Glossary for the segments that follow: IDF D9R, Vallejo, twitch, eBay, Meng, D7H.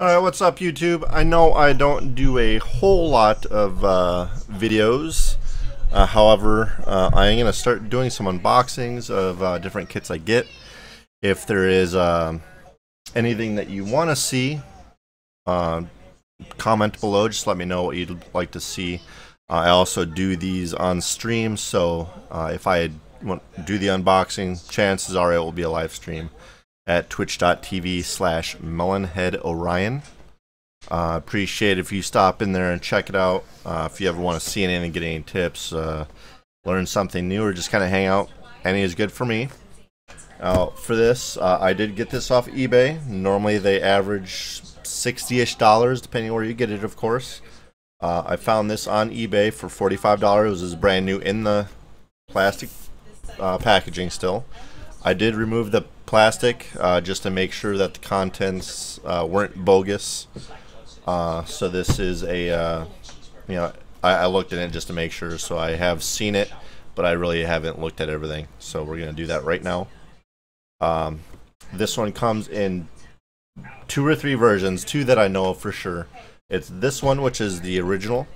Alright, what's up YouTube? I know I don't do a whole lot of videos, however, I'm going to start doing some unboxings of different kits I get. If there is anything that you want to see, comment below, just let me know what you'd like to see. I also do these on stream, so if I do the unboxing, chances are it will be a live stream at twitch.tv/melonheadorion. Appreciate if you stop in there and check it out. If you ever want to see anything and get any tips, learn something new, or just kind of hang out, any is good for me. For this, I did get this off eBay. Normally they average $60-ish, depending where you get it, of course. I found this on eBay for $45. It was brand new in the plastic packaging still. I did remove the plastic just to make sure that the contents weren't bogus. So this is a, you know, I looked at it just to make sure. So I have seen it, but I really haven't looked at everything. So we're going to do that right now. This one comes in 2 or 3 versions, 2 that I know of for sure. It's this one, which is the original.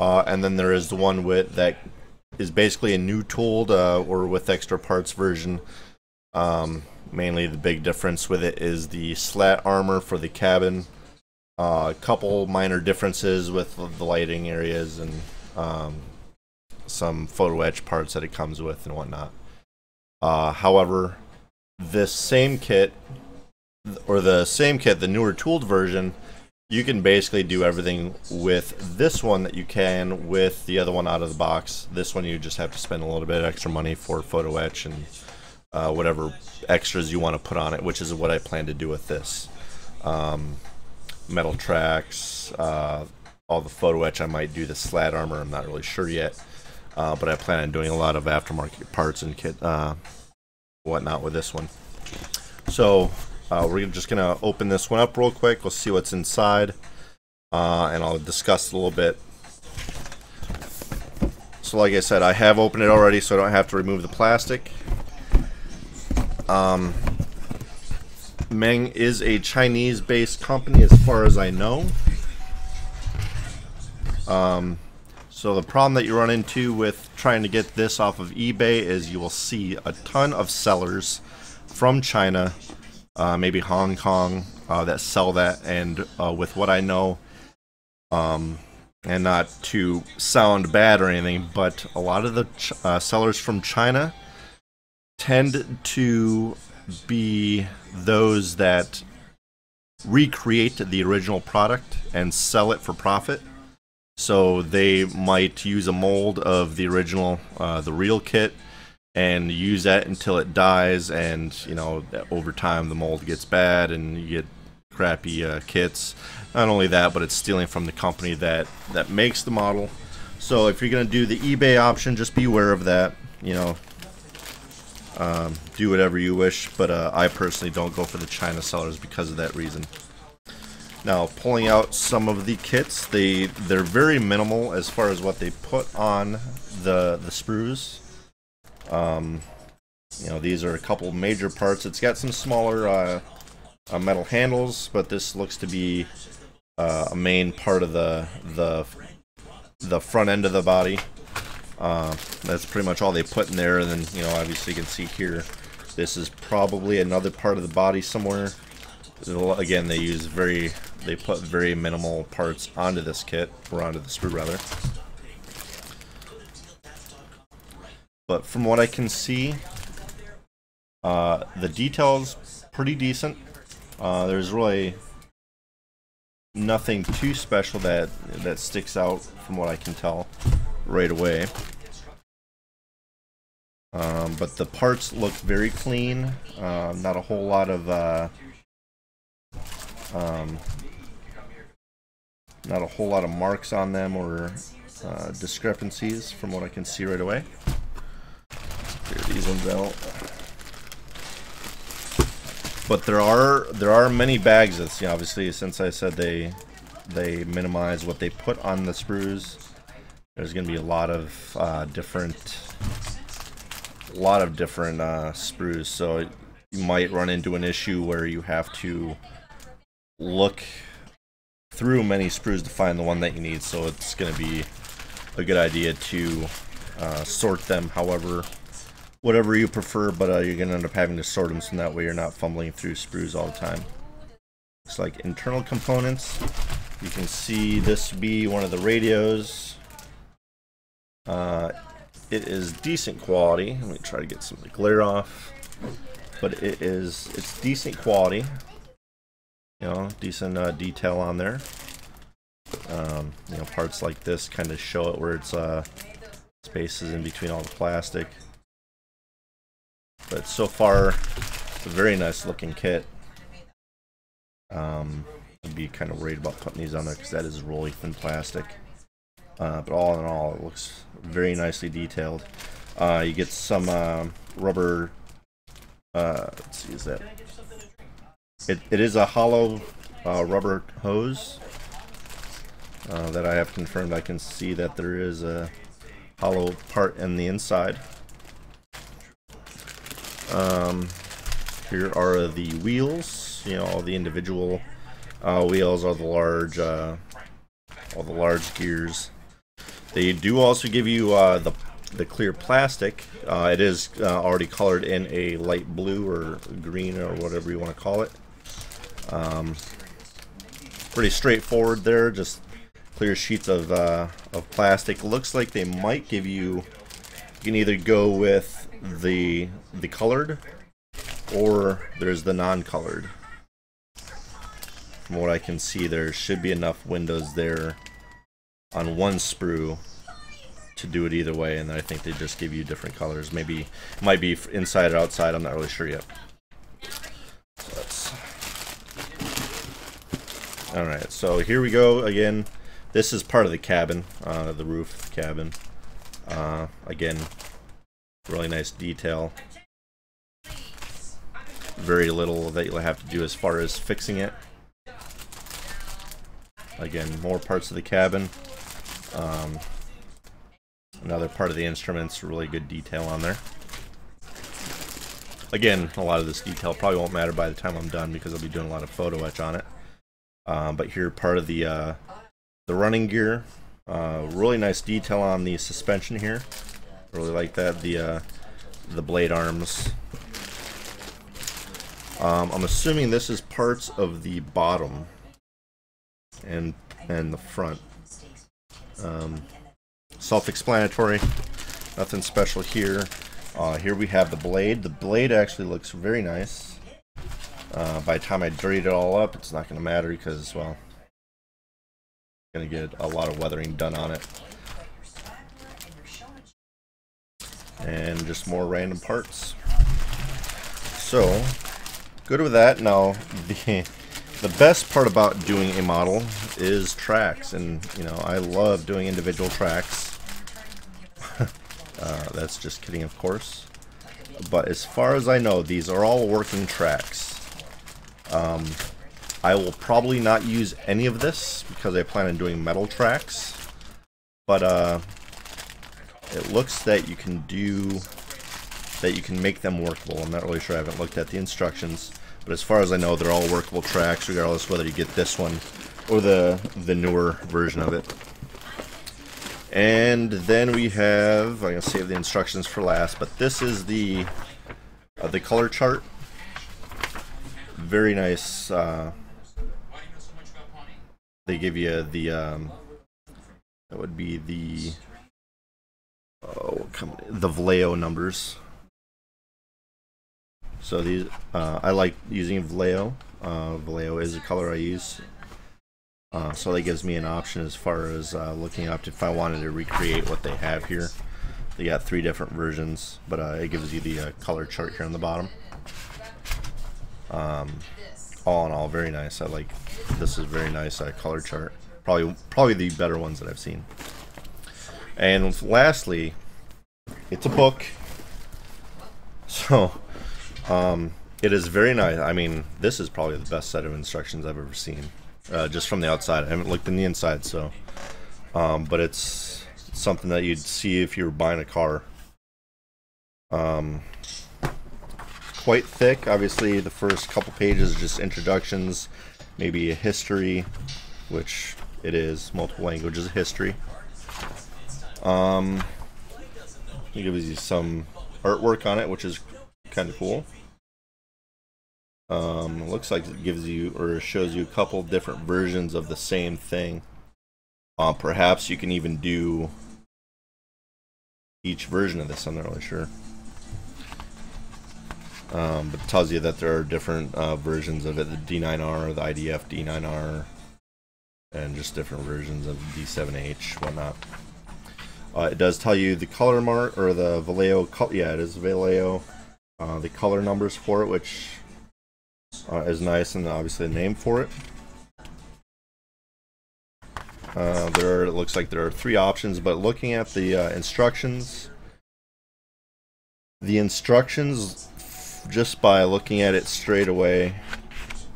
And then there is the one with that is basically a new tooled or with extra parts version. Mainly the big difference with it is the slat armor for the cabin, a couple minor differences with the lighting areas, and some photo etch parts that it comes with and whatnot. However, this same kit, or the newer tooled version, you can basically do everything with this one that you can with the other one out of the box. This one you just have to spend a little bit extra money for photo etch and whatever extras you want to put on it, which is what I plan to do with this. Metal tracks, all the photo etch. I might do the slat armor, I'm not really sure yet, but I plan on doing a lot of aftermarket parts and kit whatnot with this one. So we're just gonna open this one up real quick. We'll see what's inside, and I'll discuss it a little bit. So like I said, I have opened it already, so I don't have to remove the plastic. Meng is a Chinese-based company as far as I know. So the problem that you run into with trying to get this off of eBay is you will see a ton of sellers from China, maybe Hong Kong, that sell that, and with what I know, and not to sound bad or anything, but a lot of the sellers from China tend to be those that recreate the original product and sell it for profit. So they might use a mold of the original, the real kit, and use that until it dies, and you know, over time the mold gets bad and you get crappy kits. Not only that, but it's stealing from the company that makes the model. So if you're gonna do the eBay option, just be aware of that, you know. Do whatever you wish, but I personally don't go for the China sellers because of that reason. Now, pulling out some of the kits, they're very minimal as far as what they put on the sprues. You know, these are a couple major parts. It's got some smaller metal handles, but this looks to be a main part of the front end of the body. That's pretty much all they put in there, and then, you know, obviously you can see here, this is probably another part of the body somewhere. Again, they put very minimal parts onto this kit, or onto the sprue rather. But from what I can see, the detail's pretty decent. There's really nothing too special that sticks out from what I can tell right away. But the parts look very clean. Not a whole lot of marks on them, or discrepancies from what I can see right away. Clear these ones out. But there are many bags. That's, you know, obviously, since I said they minimize what they put on the sprues. There's going to be a lot of different sprues, so you might run into an issue where you have to look through many sprues to find the one that you need, so it's going to be a good idea to sort them whatever you prefer, but you're going to end up having to sort them so that way you're not fumbling through sprues all the time. Looks like internal components. You can see this be one of the radios. It is decent quality. Let me try to get some of the glare off. But it's decent quality. You know, decent detail on there. You know, parts like this kind of show it where it's spaces in between all the plastic. But so far, it's a very nice looking kit. I'd be kind of worried about putting these on there because that is really thin plastic. But all in all, it looks very nicely detailed. You get some rubber. Let's see, is that? It is a hollow rubber hose that I have confirmed. I can see that there is a hollow part in the inside. Here are the wheels. You know, all the individual wheels are the large, all the large gears. They do also give you the clear plastic. It is already colored in a light blue or green or whatever you want to call it. Pretty straightforward there. Just clear sheets of plastic. Looks like they might give you. You can either go with the colored, or there's the non-colored. From what I can see, there should be enough windows there on one sprue to do it either way, and then I think they just give you different colors. Maybe it might be inside or outside, I'm not really sure yet. So alright, so here we go again. This is part of the cabin, the roof of the cabin. Again, really nice detail. Very little that you'll have to do as far as fixing it. Again, more parts of the cabin. Another part of the instruments, really good detail on there. Again, a lot of this detail probably won't matter by the time I'm done because I'll be doing a lot of photo etch on it. But here, part of the running gear. Really nice detail on the suspension here. Really like that. The blade arms. I'm assuming this is parts of the bottom and the front. Self-explanatory, nothing special here. Here we have the blade. The blade actually looks very nice. By the time I dirtied it all up, it's not going to matter because, well, I'm going to get a lot of weathering done on it. And just more random parts. So, good with that. Now, the best part about doing a model is tracks, and you know, I love doing individual tracks. That's just kidding, of course. But as far as I know, these are all working tracks. I will probably not use any of this because I plan on doing metal tracks. But it looks that you can make them workable. I'm not really sure. I haven't looked at the instructions. But as far as I know, they're all workable tracks, regardless whether you get this one or the newer version of it. And then we have, I'm gonna save the instructions for last, but this is the color chart. Very nice. They give you the that would be the the Vallejo numbers. So these, I like using Vallejo. Vallejo is the color I use. So that gives me an option as far as looking up if I wanted to recreate what they have here. They got three different versions, but it gives you the color chart here on the bottom. All in all, very nice. I like, this is very nice color chart. Probably the better ones that I've seen. And lastly, it's a book. So. It is very nice. I mean, this is probably the best set of instructions I've ever seen, just from the outside. I haven't looked in the inside, so but it's something that you'd see if you were buying a car. Quite thick. Obviously the first couple pages are just introductions, maybe a history, which it is, multiple languages of history. It gives you some artwork on it, which is kind of cool. Looks like it gives you or shows you a couple different versions of the same thing. Perhaps you can even do each version of this. I'm not really sure. But it tells you that there are different versions of it, the D9R, the IDF D9R, and just different versions of D7H, whatnot. It does tell you the color mark, or the Vallejo, yeah, it is Vallejo, the color numbers for it, which is nice, and obviously the name for it. It looks like there are three options, but looking at the instructions, just by looking at it straight away,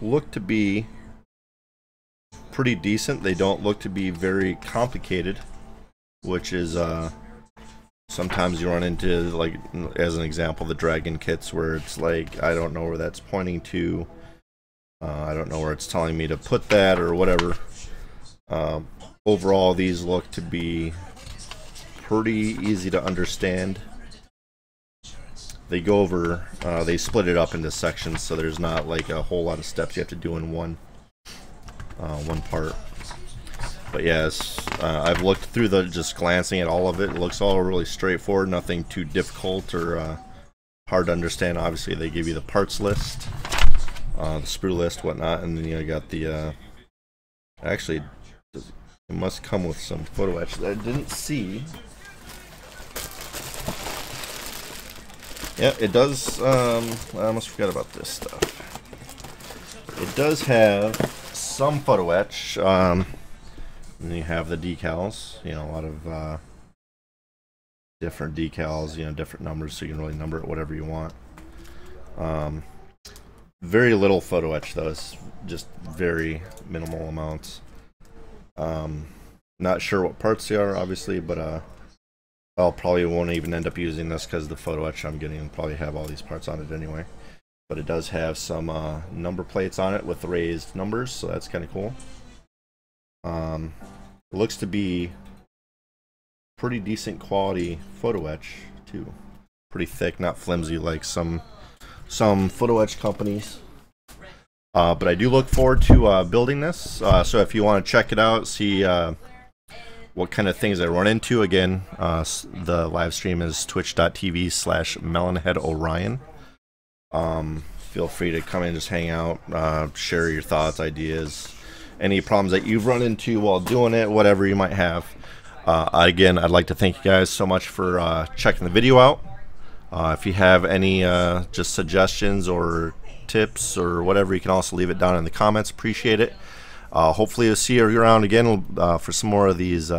look to be pretty decent. They don't look to be very complicated, which is sometimes you run into, like, as an example, the dragon kits, where it's like, I don't know where that's pointing to, I don't know where it's telling me to put that, or whatever. Overall, these look to be pretty easy to understand. They go over, they split it up into sections, so there's not like a whole lot of steps you have to do in one part. But yes, I've looked through the, just glancing at all of it, it looks all really straightforward, nothing too difficult or hard to understand. Obviously they give you the parts list, the sprue list, whatnot, and then you got the, actually it must come with some photo etch that I didn't see. Yeah, it does, I almost forgot about this stuff. It does have some photo etch, and you have the decals, you know, a lot of different decals, you know, different numbers, so you can really number it whatever you want. Very little photo etch though, it's just very minimal amounts. Not sure what parts they are, obviously, but I'll probably won't even end up using this because the photo etch I'm getting will probably have all these parts on it anyway. But it does have some number plates on it with raised numbers, so that's kind of cool. It looks to be pretty decent quality photo etch too. Pretty thick, not flimsy like some photo etch companies. But I do look forward to building this. So if you want to check it out, see what kind of things I run into. Again, the live stream is twitch.tv/melonheadorion. Feel free to come in, just hang out, share your thoughts, ideas, any problems that you've run into while doing it, whatever you might have. Again, I'd like to thank you guys so much for checking the video out. If you have any just suggestions or tips or whatever, you can also leave it down in the comments. Appreciate it. Hopefully you'll see you around again for some more of these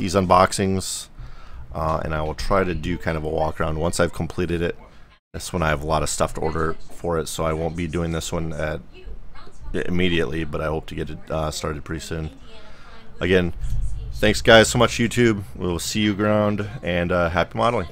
unboxings, and I will try to do kind of a walk around once I've completed it. This one I have a lot of stuff to order for it, so I won't be doing this one immediately, but I hope to get it started pretty soon. Again, thanks guys so much, YouTube. We'll see you around, and happy modeling.